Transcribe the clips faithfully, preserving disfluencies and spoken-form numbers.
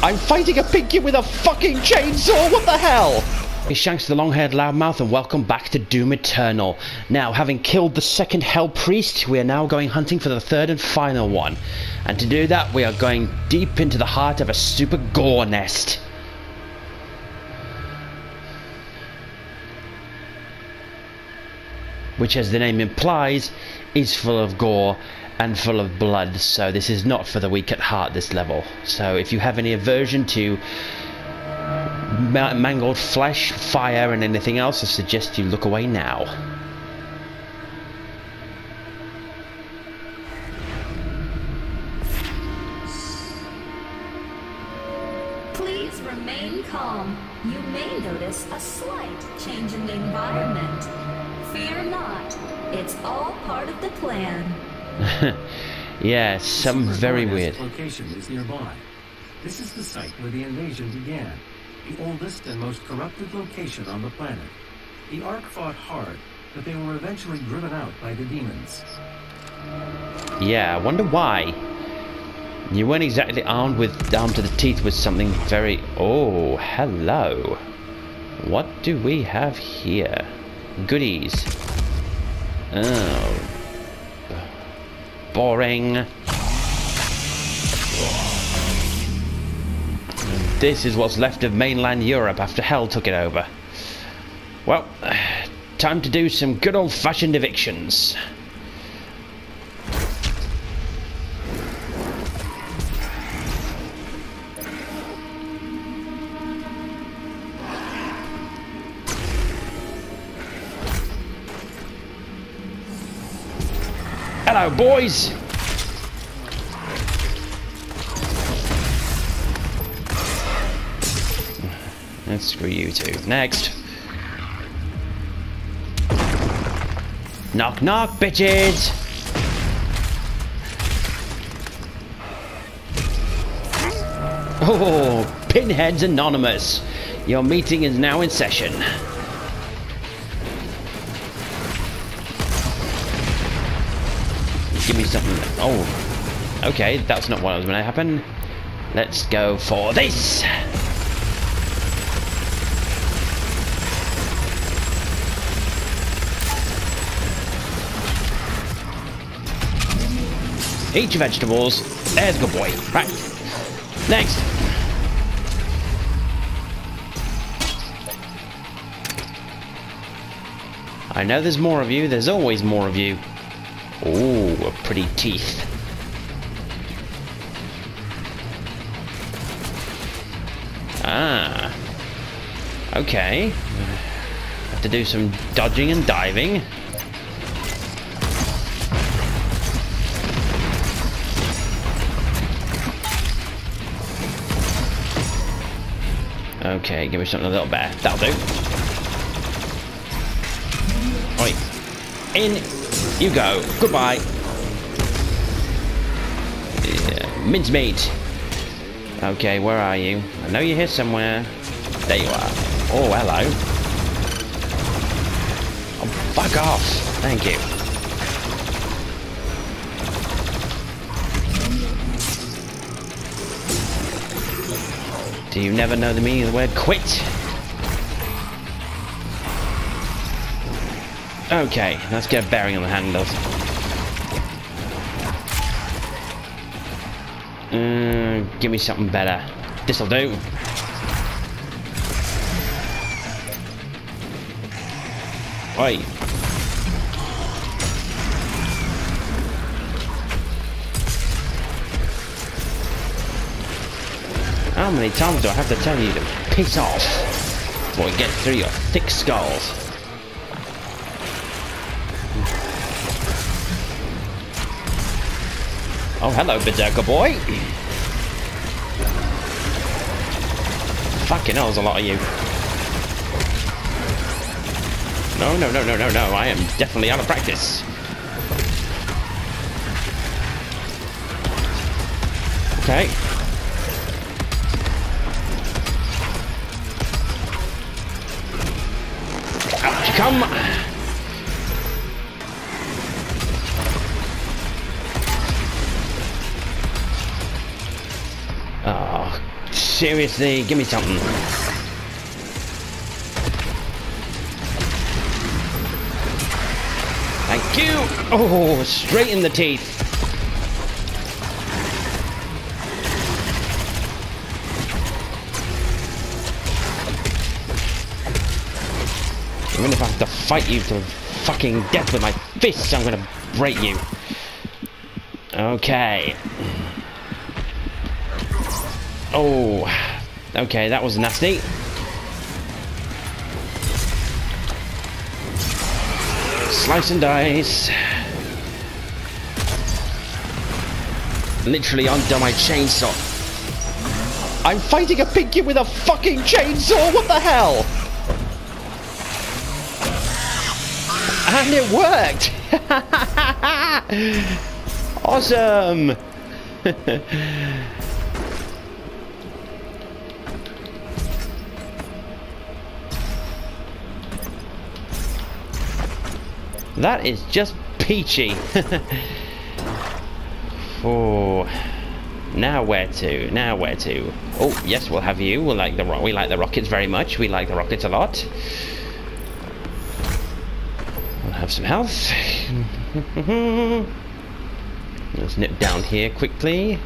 I'm fighting a pinky with a fucking chainsaw, what the hell? It's Shanks the long-haired loudmouth, and welcome back to Doom Eternal. Now, having killed the second Hell Priest, we are now going hunting for the third and final one. And to do that, we are going deep into the heart of a Super Gore Nest. Which, as the name implies, is full of gore and full of blood, so this is not for the weak at heart, this level. So if you have any aversion to ma mangled flesh, fire and anything else, I suggest you look away now. Please remain calm. You may notice a slight change in the environment. Fear not, it's all part of the plan. Yeah, some very weird. Location is nearby. This is the site where the invasion began. The oldest and most corrupted location on the planet. The Ark fought hard, but they were eventually driven out by the demons. Yeah, I wonder why. You weren't exactly armed with armed to the teeth with something very. Oh, hello. What do we have here? Goodies. Oh. Boring. This is what's left of mainland Europe after Hell took it over. Well, time to do some good old-fashioned evictions. Hello, boys! Let's screw you two. Next! Knock, knock, bitches! Oh, Pinheads Anonymous! Your meeting is now in session. Give me something. Oh, okay, that's not what was going to happen. Let's go for this. Eat your vegetables. There's a good boy. Right. Next. I know there's more of you. There's always more of you. Ooh, a pretty teeth. Ah. Okay. Have to do some dodging and diving. Okay, give me something a little better. That'll do. Oi. In. You go. Goodbye. Yeah, mincemeat. Okay, where are you? I know you're here somewhere. There you are. Oh, hello. Oh, fuck off. Thank you. Do you never know the meaning of the word quit? Okay, let's get a bearing on the handles. Mm, give me something better. This'll do. Oi. How many times do I have to tell you to piss off before you get through your thick skulls? Oh, hello, Berserker boy! Fucking hell, there's a lot of you. No, no, no, no, no, no, I am definitely out of practice. Okay. Out you come! Seriously, give me something. Thank you. Oh, straight in the teeth. Even if I have to fight you to fucking death with my fists, I'm gonna break you. Okay. Oh, okay, that was nasty. Slice and dice. Literally undone my chainsaw. I'm fighting a pinky with a fucking chainsaw, what the hell? And it worked! Awesome! That is just peachy. Oh, now where to? Now where to? Oh, yes, we'll have you. We we'll like the ro we like the rockets very much. We like the rockets a lot. We'll have some health. Let's nip down here quickly.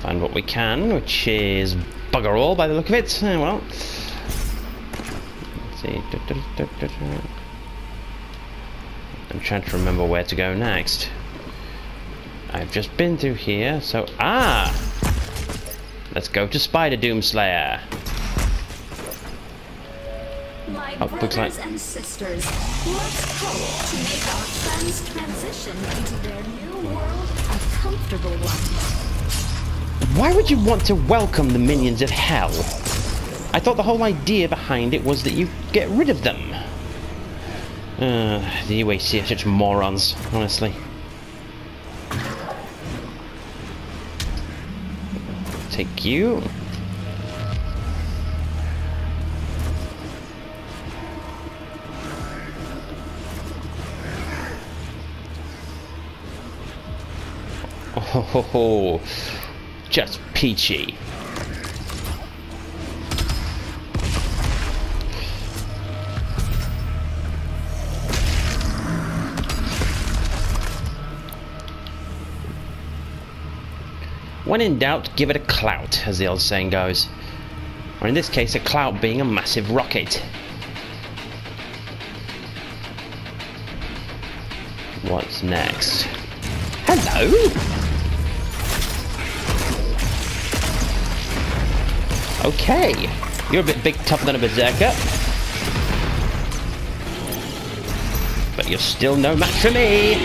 Find what we can, which is bugger all by the look of it. Oh, well, let's see. Du -du -du -du -du. I'm trying to remember where to go next. I've just been through here, so... Ah! Let's go to Spider Doomslayer. My oh, brothers like... and sisters, let's hope to make our friends transition into their new world a comfortable one. Why would you want to welcome the minions of hell? I thought the whole idea behind it was that you get rid of them. Uh, the U A C are such morons, honestly. Take you. Oh, ho, ho, ho. Just peachy. When in doubt, give it a clout, as the old saying goes. Or in this case, a clout being a massive rocket. What's next? Hello! Okay, you're a bit big, tougher than a berserker. But you're still no match for me!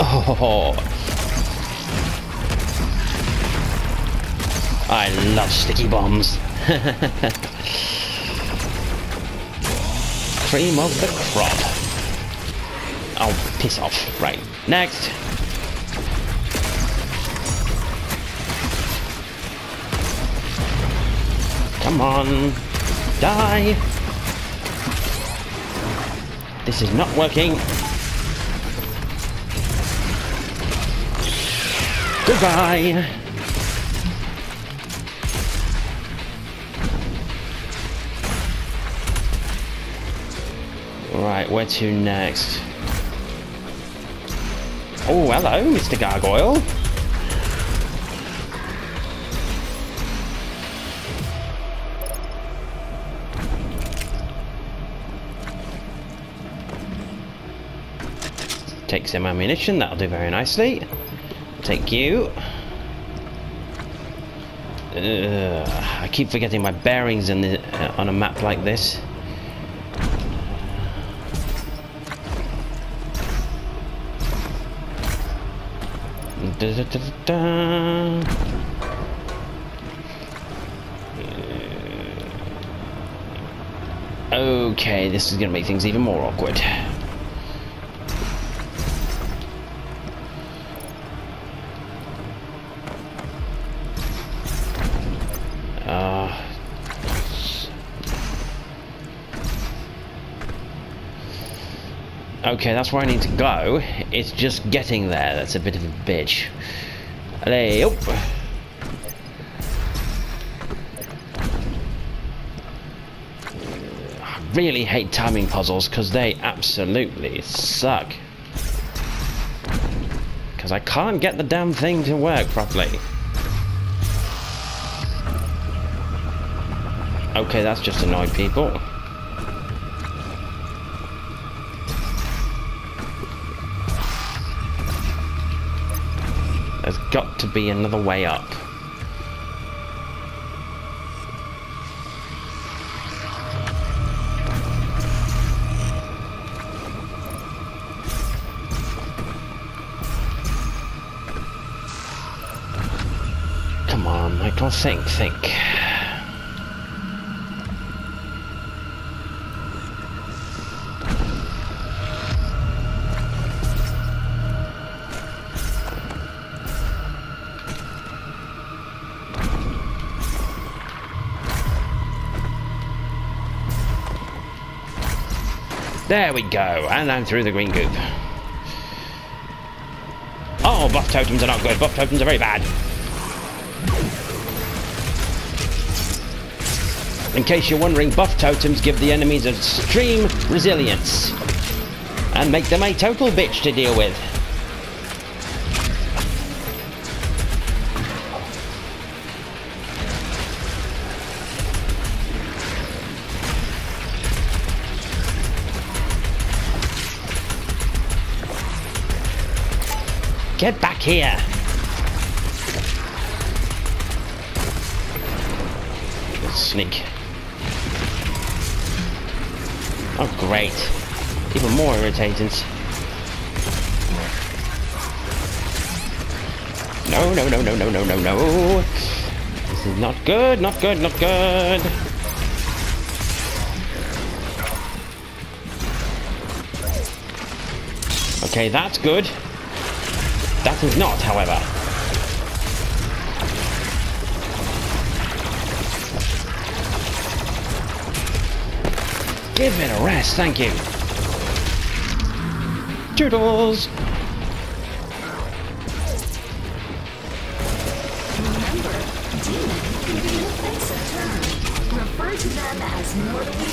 Oh! I love sticky bombs. Cream of the crop. Oh, piss off. Right, next. Come on. Die. This is not working. Goodbye. Right, where to next? Oh, hello, Mister Gargoyle. Take some ammunition, that'll do very nicely. Take you. Ugh, I keep forgetting my bearings in the, uh, on a map like this. Da, da, da, da. Uh, okay, this is going to make things even more awkward. Uh, okay, that's where I need to go. It's just getting there. That's a bit of a bitch. Allez, oh. really hate timing puzzles because they absolutely suck. Because I can't get the damn thing to work properly. Okay, that's just annoyed people. There's got to be another way up. Come on, Michael, think, think. There we go, and I'm through the green goop. Oh, buff totems are not good. Buff totems are very bad. In case you're wondering, buff totems give the enemies extreme resilience and make them a total bitch to deal with. Get back here! Sneak. Oh great. Even more irritants. No, no, no, no, no, no, no, no. This is not good, not good, not good. Okay, that's good. That is not, however. Give it a rest, thank you. Toodles! Remember, demon can be an offensive term. Refer to them as mortally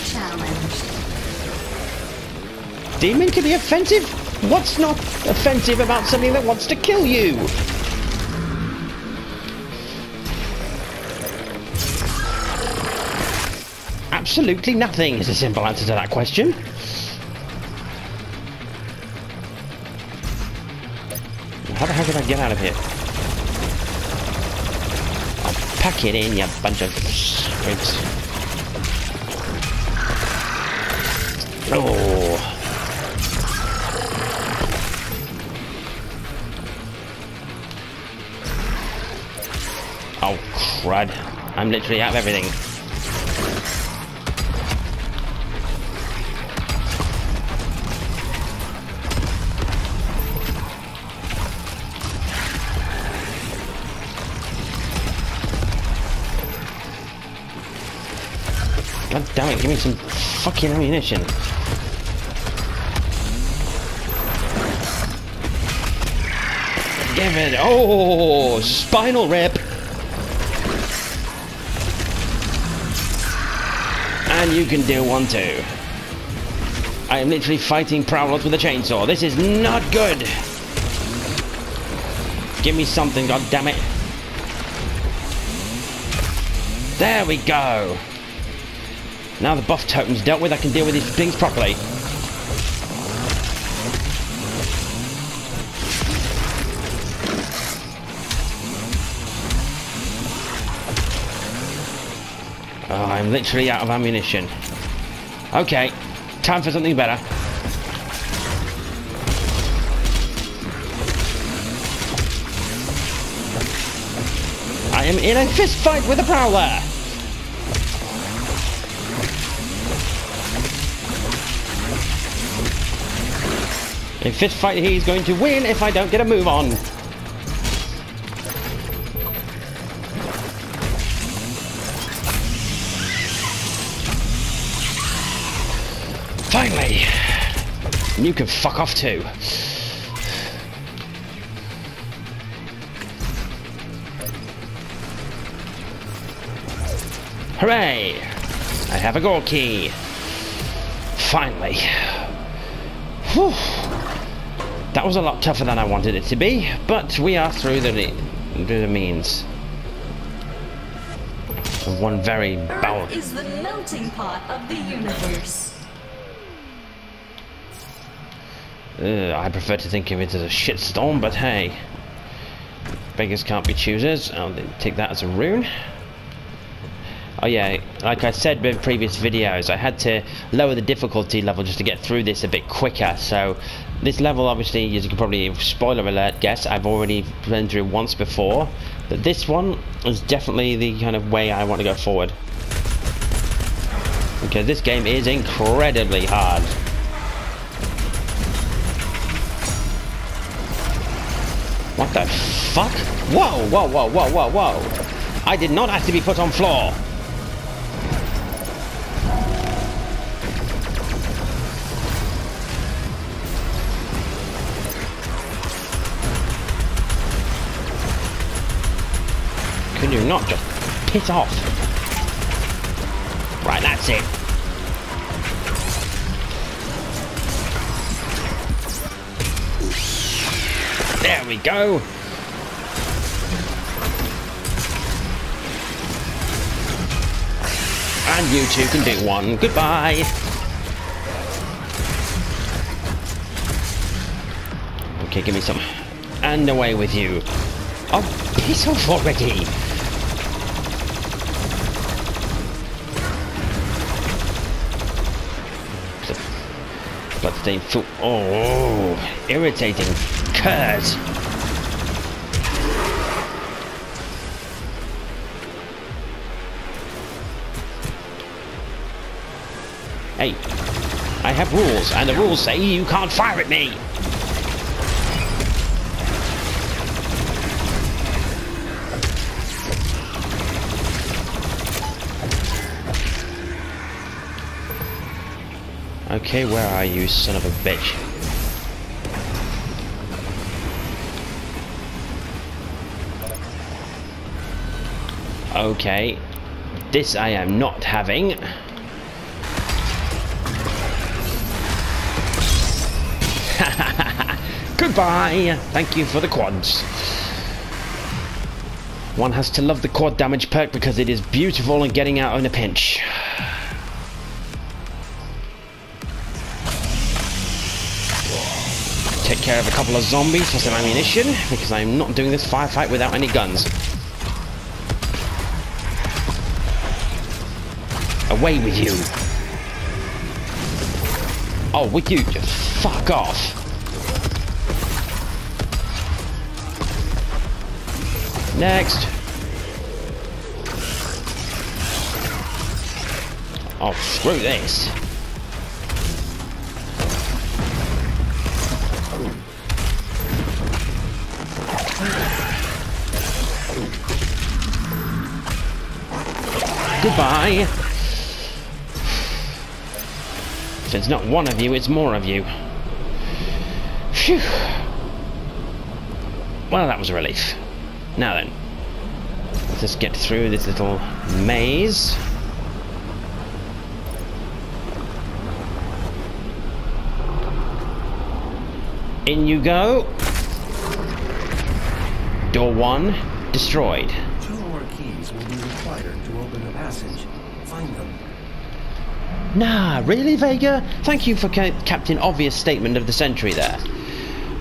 challenged. Demon can be offensive? What's not offensive about something that wants to kill you? Absolutely nothing is a simple answer to that question. How the hell did I get out of here? I'll pack it in, you bunch of squids. Oh. Oh, crud. I'm literally out of everything. God damn it, give me some fucking ammunition. Give it. Oh, spinal rip. And you can do one too. I am literally fighting prowlers with a chainsaw. This is not good. Give me something, god damn it. There we go. Now the buff totem's dealt with, I can deal with these things properly. Oh, I'm literally out of ammunition. Okay, time for something better. I am in a fist fight with a prowler. A fist fight he's going to win if I don't get a move on. Finally! And you can fuck off too. Hooray! I have a gore key. Finally. Whew. That was a lot tougher than I wanted it to be, but we are through the, through the means. One very bow. Earth is the melting pot of the universe. Uh, I prefer to think of it as a shitstorm, but hey. Beggars can't be choosers. I'll take that as a rune. Oh yeah, like I said in previous videos, I had to lower the difficulty level just to get through this a bit quicker. So this level, obviously, as you can probably, spoiler alert, guess, I've already been through once before. But this one is definitely the kind of way I want to go forward. Because this game is incredibly hard. What the fuck? Whoa, whoa, whoa, whoa, whoa, whoa. I did not have to be put on floor. Could you not just piss off? Right, that's it. There we go. And you two can do one. Goodbye. Okay, give me some. And away with you. Oh, piss off already. Bloodstained fool. Oh, irritating curse. Hey, I have rules, and the rules say you can't fire at me. Okay, where are you, son of a bitch? Okay, this I am not having. Goodbye! Thank you for the quads. One has to love the quad damage perk because it is beautiful and getting out in a pinch. Take care of a couple of zombies for some ammunition, because I'm not doing this firefight without any guns. Away with you. Oh, would you just fuck off? Next. Oh, screw this. Goodbye. If it's not one of you, it's more of you. Phew. Well, that was a relief. Now then, let's just get through this little maze. In you go. Door one destroyed. Two more keys will be required to open the passage. Find them. Nah, really, Vega? Thank you for ca Captain Obvious statement of the century there.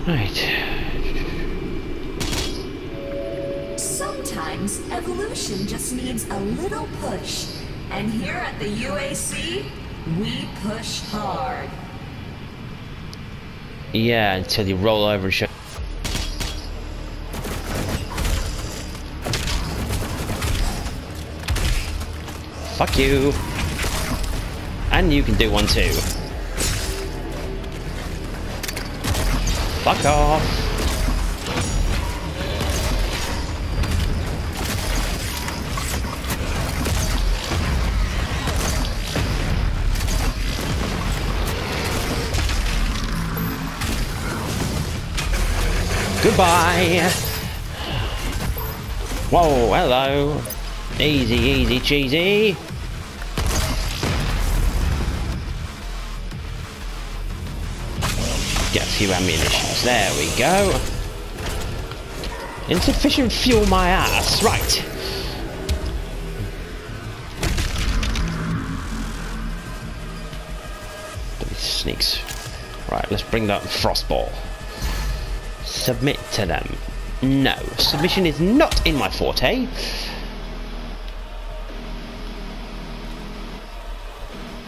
Right. Evolution just needs a little push, and here at the U A C, we push hard. Yeah, until you roll over and show. Fuck you. And you can do one too. Fuck off. Goodbye. Whoa, hello. Easy, easy, cheesy. few ammunitions. There we go. Insufficient fuel, my ass. Right. Sneaks. Right, let's bring that frostball. Submit to them. No, submission is not in my forte.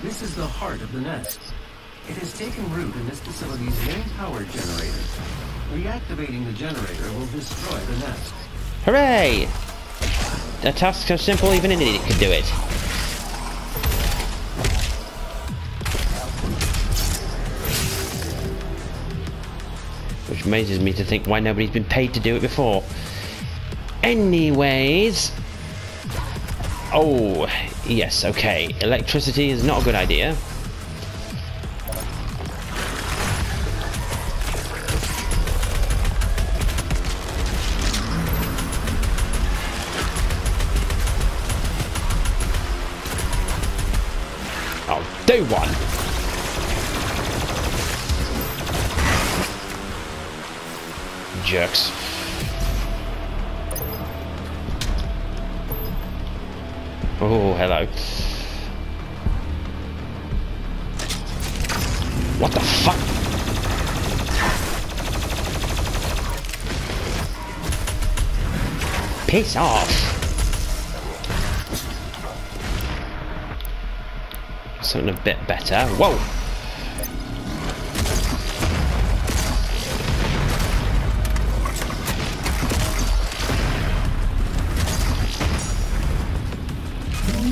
This is the heart of the nest. It has taken root in this facility's main power generator. Reactivating the generator will destroy the nest. Hooray! A task so simple, even an idiot could do it. Which amazes me to think why nobody's been paid to do it before. Anyways. Oh, yes, okay. Electricity is not a good idea. I'll do one. Jerks. Oh, hello. What the fuck? Piss off. Something a bit better. Whoa.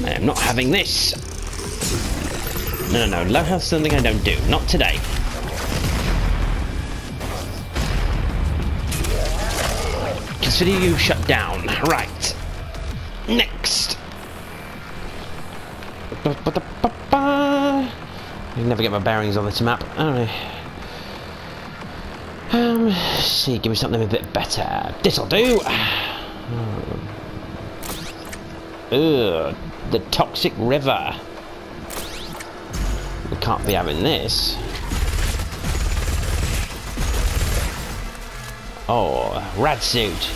I'm not having this. No, no, no. Low health is something I don't do. Not today. Consider you shut down. Right. Next. I can never get my bearings on this map. Oh. Um. Let's see, give me something a bit better. This'll do. Ugh. The toxic river. We can't be having this. Oh, rad suit.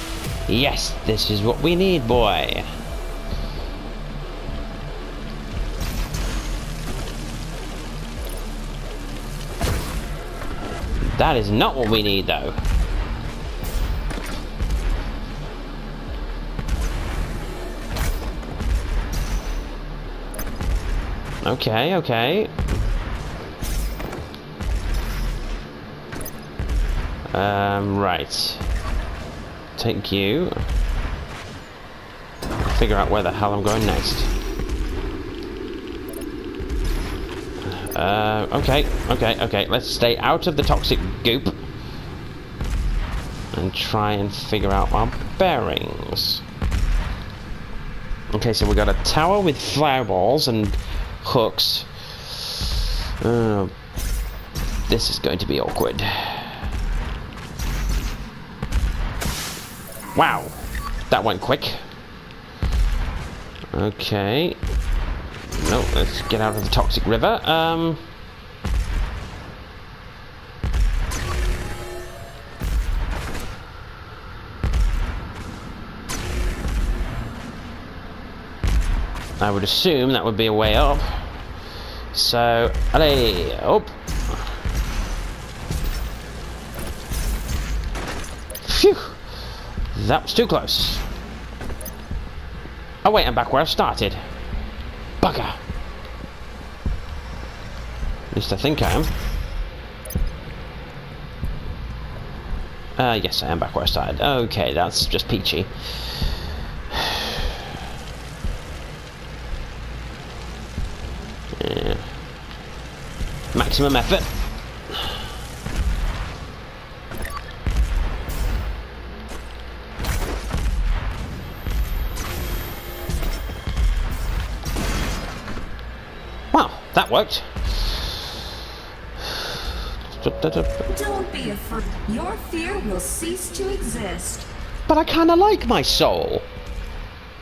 Yes, this is what we need, boy. That is not what we need, though. Okay, okay. Um, right. Take you. Figure out where the hell I'm going next. Uh, okay, okay, okay. Let's stay out of the toxic goop. And try and figure out our bearings. Okay, so we got a tower with fireballs and hooks. Uh, this is going to be awkward. Wow, that went quick. Okay. No, let's get out of the toxic river. Um. I would assume that would be a way up. So, allez, up. Phew! That was too close. Oh wait, I'm back where I started. Bugger! At least I think I am. Uh, yes, I am back where I started. Okay, that's just peachy. Maximum effort. Wow, that worked. Don't be afraid. Your fear will cease to exist. But I kind of like my soul.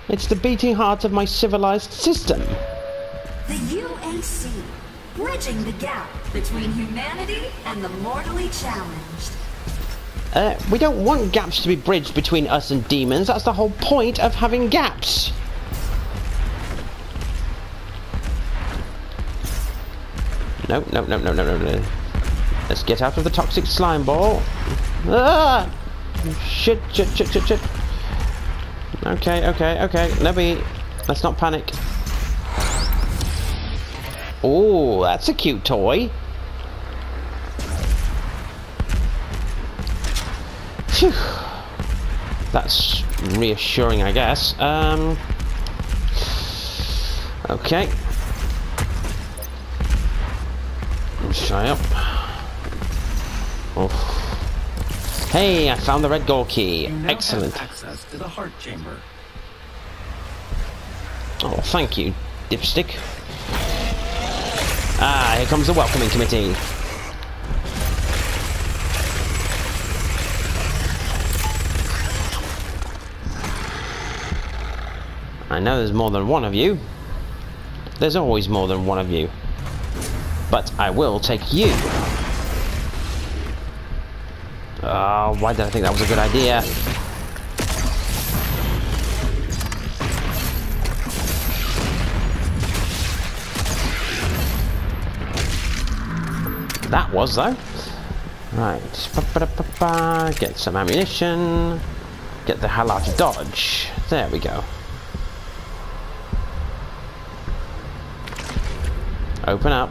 It's the beating heart of my civilized system. The U A C. bridging the gap between humanity and the mortally challenged. Uh, we don't want gaps to be bridged between us and demons. That's the whole point of having gaps. No, no, no, no, no, no, no. Let's get out of the toxic slime ball. Ah! Shit, shit, shit, shit, shit. Okay, okay, okay. Nobby, let's not panic. Oh, that's a cute toy. Phew. That's reassuring, I guess. Um. Okay. Try up. Oh. Hey, I found the red gold key. Excellent. Access to the heart chamber. Oh, thank you, dipstick. Ah, here comes the welcoming committee. I know there's more than one of you. There's always more than one of you. But I will take you. Oh, why did I think that was a good idea? That was, though. Right. Ba-ba-da-ba-ba. Get some ammunition. Get the hell out of Dodge. There we go. Open up.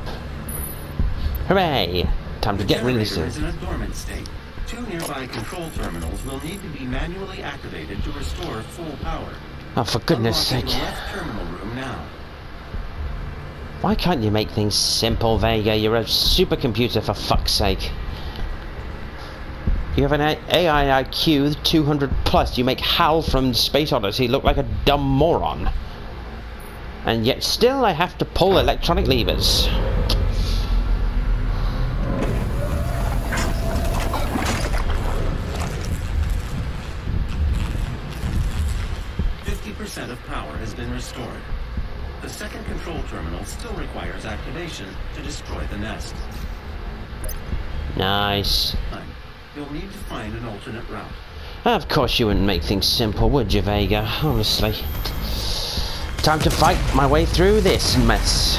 Hooray! Time to get rid of this thing. The generator is in a dormant state. Two nearby control terminals will need to be manually activated to restore full power. Oh, for goodness sake. Unlocking the left terminal room now. Why can't you make things simple, Vega? You're a supercomputer, for fuck's sake. You have an A I I Q two hundred plus. You make H A L from Space Odyssey look like a dumb moron. And yet still I have to pull electronic levers. fifty percent of power has been restored. The second control terminal still requires activation to destroy the nest. Nice. You'll need to find an alternate route. Of course you wouldn't make things simple, would you, Vega? Honestly. Time to fight my way through this mess.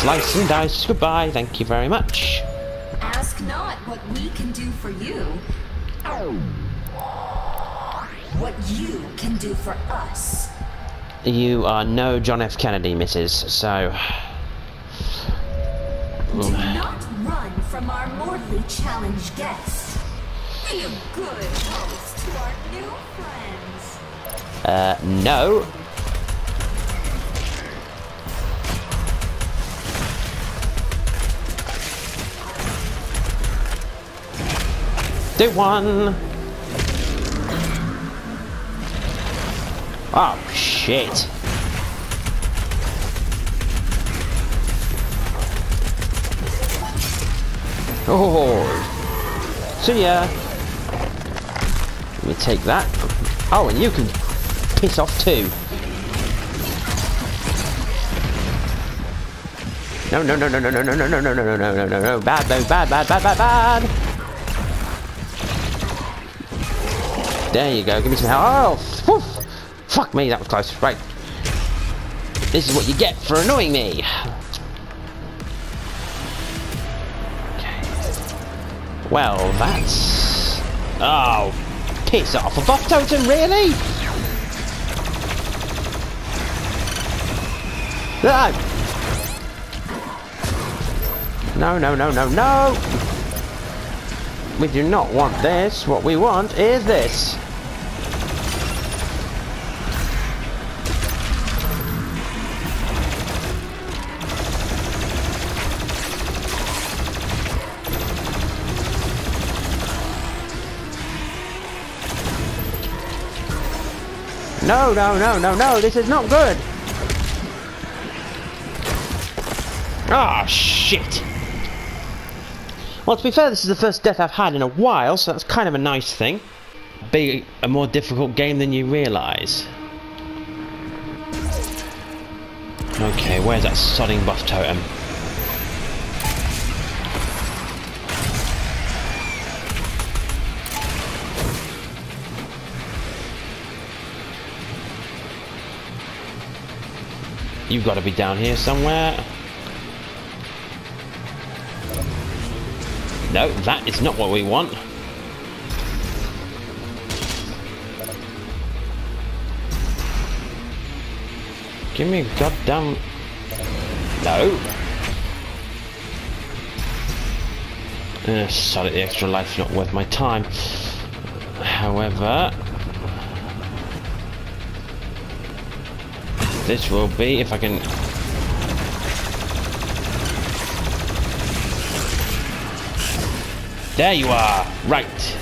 Slice and dice, goodbye, thank you very much. Ask not what we can do for you, what you can do for us. You are no John F Kennedy, missus, so... Do not run from our mortally challenged guests. Be a good host to our new friends. Uh, no. Do one. Oh, shit. Oh, see ya. Let me take that. Oh, and you can piss off too. No, no, no, no, no, no, no, no, no, no, no, no, no, no, no. Bad, no, bad, bad, bad, bad, bad. There you go, give me some health. Oh, woof. Fuck me, that was close. Right. This is what you get for annoying me. Okay. Well, that's... Oh, piss off. A buff totem, really? No, no, no, no, no. We do not want this. What we want is this. No, no, no, no, no. This is not good. Ah, shit. Well, to be fair, this is the first death I've had in a while, so that's kind of a nice thing. Be a more difficult game than you realise. Okay, where's that sodding buff totem? You've got to be down here somewhere. No, that is not what we want. Give me a goddamn... No. Uh, sorry, the extra life's not worth my time. However... this will be, if I can... There you are! Right!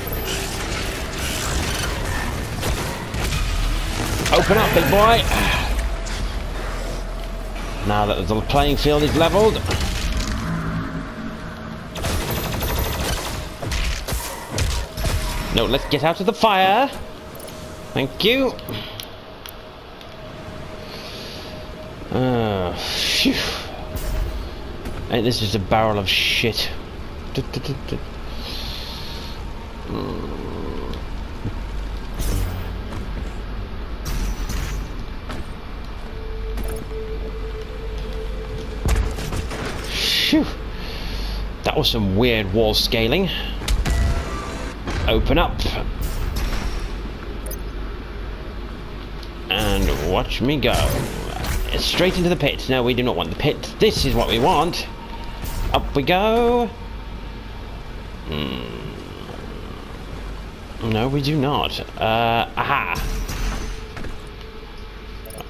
Open up, big boy! Now that the playing field is leveled... No, let's get out of the fire! Thank you! Uh, phew. Hey, this is a barrel of shit. Du, du, du, du. Mm. Phew. That was some weird wall scaling. Open up. And watch me go. Straight into the pit. No, we do not want the pit. This is what we want. Up we go. Mm. No, we do not. Uh, aha.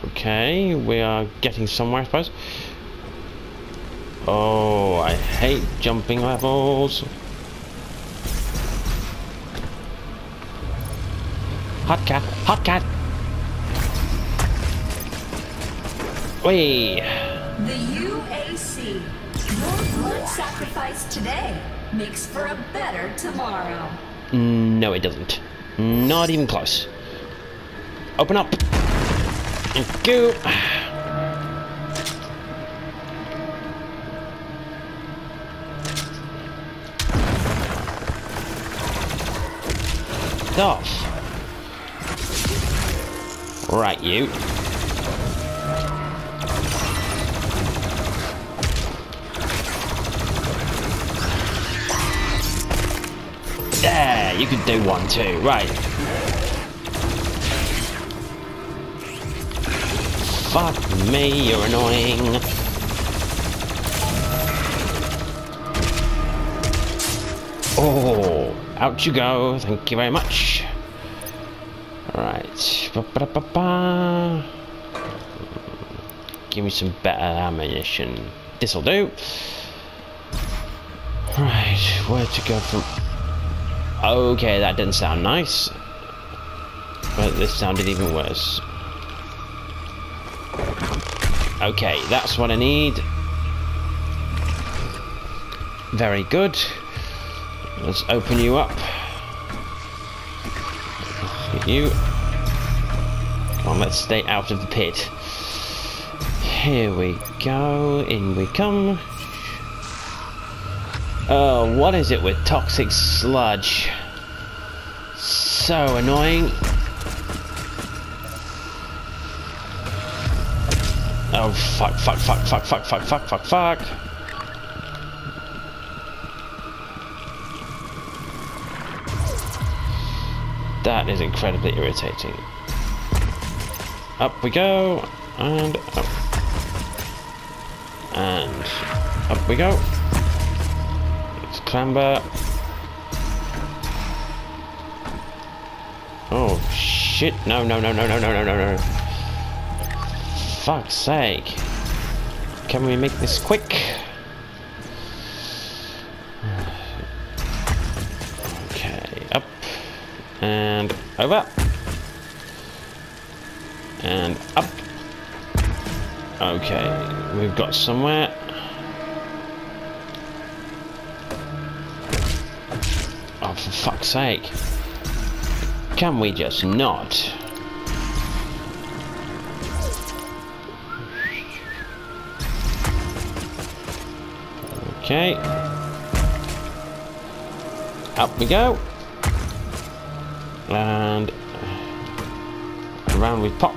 Okay, we are getting somewhere, I suppose. Oh, I hate jumping levels. Hot cat, hot cat. Wee. The U A C, your blood sacrifice today makes for a better tomorrow. No, it doesn't. Not even close. Open up. Thank you. Off. Right, you. Yeah, you could do one too, right. Fuck me, you're annoying. Oh, out you go, thank you very much. Right. Ba-ba-ba-ba. Give me some better ammunition. This'll do. Right, where to go from... Okay, that didn't sound nice. But this sounded even worse. Okay, that's what I need. Very good. Let's open you up. You. Come on, let's stay out of the pit. Here we go. In we come. Oh, what is it with toxic sludge? So annoying. Oh, fuck, fuck, fuck, fuck, fuck, fuck, fuck, fuck, fuck. That is incredibly irritating. Up we go, and up. And up we go. Clamber. Oh shit, no no no no no no no no no. Fuck's sake. Can we make this quick? Okay, up and over and up. Okay, we've got somewhere. for fuck's sake. Can we just not? Okay. Up we go. And around we pop.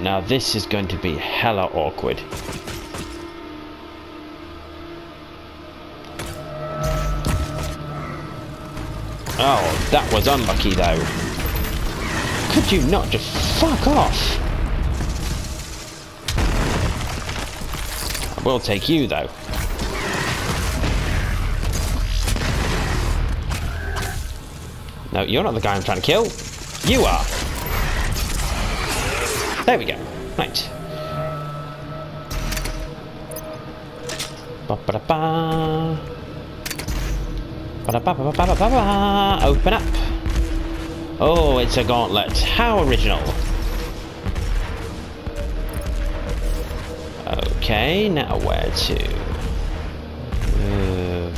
Now this is going to be hella awkward. Oh, that was unlucky though. Could you not just fuck off? I will take you though. No, you're not the guy I'm trying to kill. You are. There we go. Right. Ba-ba-da-ba. Ba-da-ba-ba-ba-ba-ba-ba. Open up. Oh, it's a gauntlet. How original. Okay, now where to? Uh,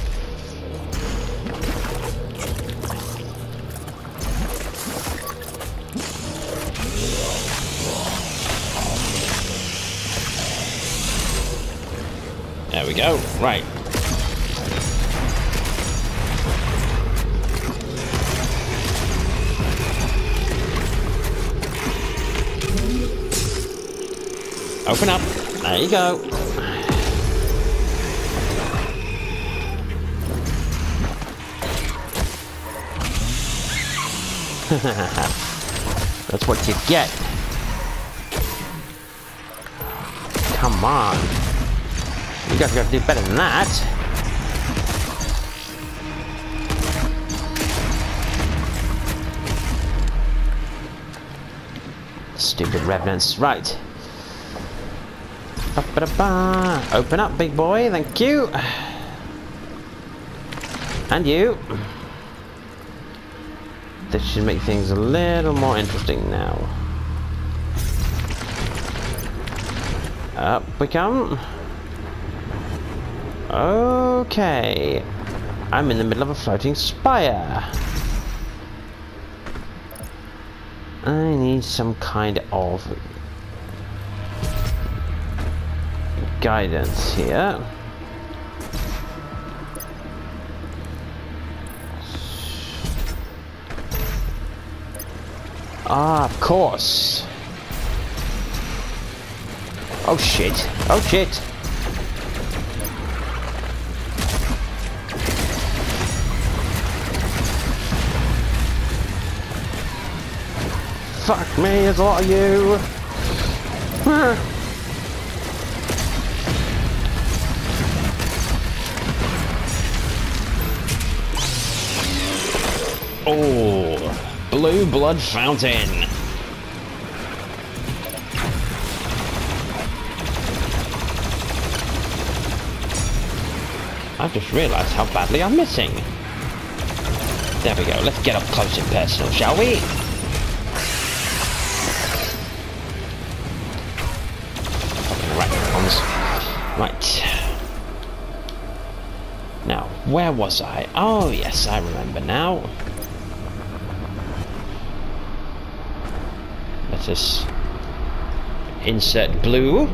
There we go. Right. Open up. There you go. That's what you get. Come on. You guys gotta do better than that. Stupid revenants. Right. Ba-ba-da-ba. Open up, big boy. Thank you. And you. This should make things a little more interesting now. Up we come. Okay, I'm in the middle of a floating spire. I need some kind of guidance here. Ah, of course. Oh shit, oh shit. Fuck me, there's a lot of you! Oh, blue blood fountain! I've just realised how badly I'm missing. There we go, let's get up close and personal, shall we? Right. Now, where was I? Oh, yes, I remember now. Let us insert blue.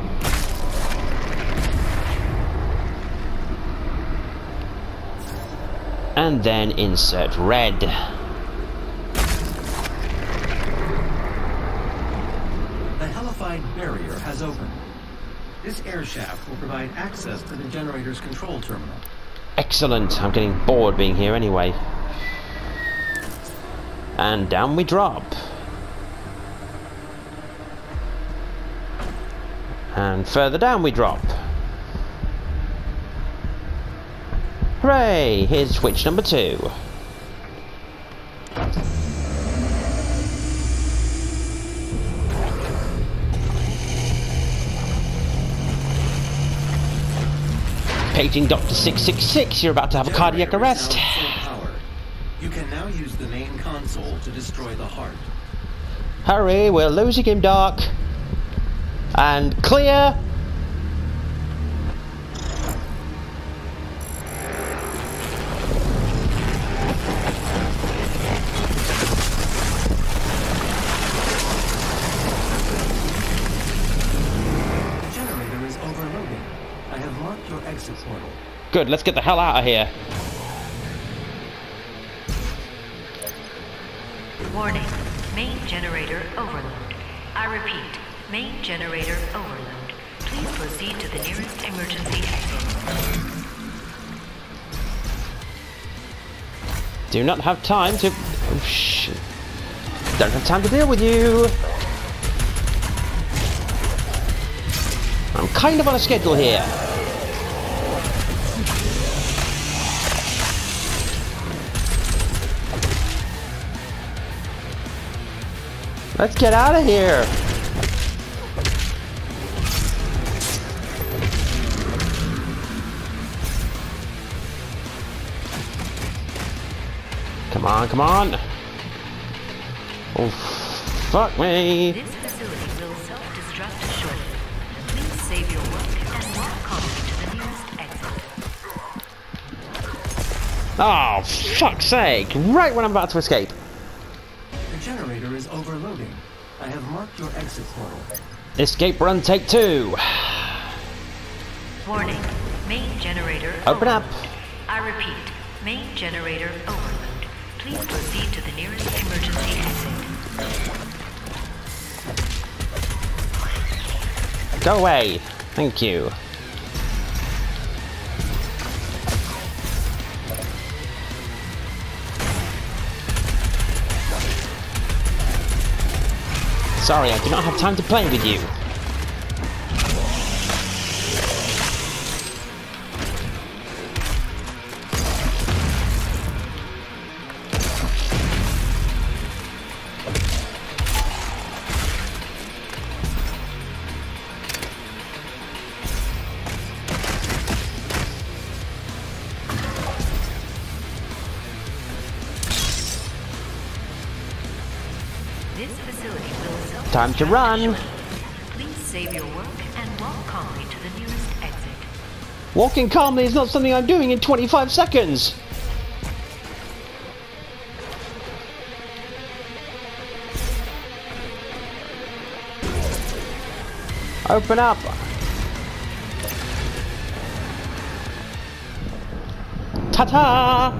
And then insert red. The hellified barrier has opened. This air shaft will provide access to the generator's control terminal. Excellent. I'm getting bored being here anyway. And down we drop. And further down we drop. Hooray! Here's switch number two. Paging Doctor six six six, you're about to have a cardiac arrest. You can now use the main console to destroy the heart. Hurry, we're losing him, Doc. And clear. Check your exit portal. Good, let's get the hell out of here. Warning, main generator overload. I repeat, main generator overload. Please proceed to the nearest emergency exit. Do not have time to... Oh, shit. Don't have time to deal with you. I'm kind of on a schedule here. Let's get out of here. Come on, come on. Oh, fuck me. This facility will self-destruct shortly. Please save your work and walk calmly to the nearest exit. Oh, fuck's sake. Right when I'm about to escape. The generator is overloading. I have marked your exit portal. Escape run take two. Warning. Main generator open overload. Up. I repeat. Main generator overload. Please proceed to the nearest emergency exit. Go away. Thank you. Sorry, I do not have time to play with you. Time to run. Please save your work and walk calmly to the nearest exit. Walking calmly is not something I'm doing in twenty-five seconds. Open up. Ta-ta!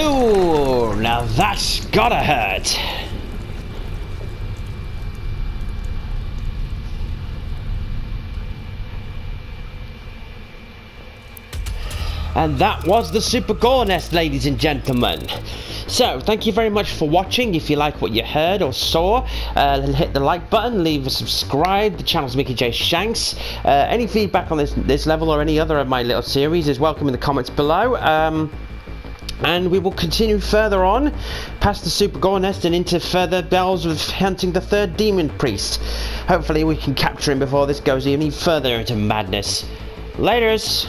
Ooh, now that's gotta hurt. And that was the Super Gore Nest, ladies and gentlemen. So, thank you very much for watching. If you like what you heard or saw, uh, hit the like button, leave a subscribe. The channel's Mickey J Shanks. Uh, any feedback on this, this level or any other of my little series is welcome in the comments below. Um, And we will continue further on, past the Super Gore Nest and into further bells of hunting the third demon priest. Hopefully we can capture him before this goes even further into madness. Laters!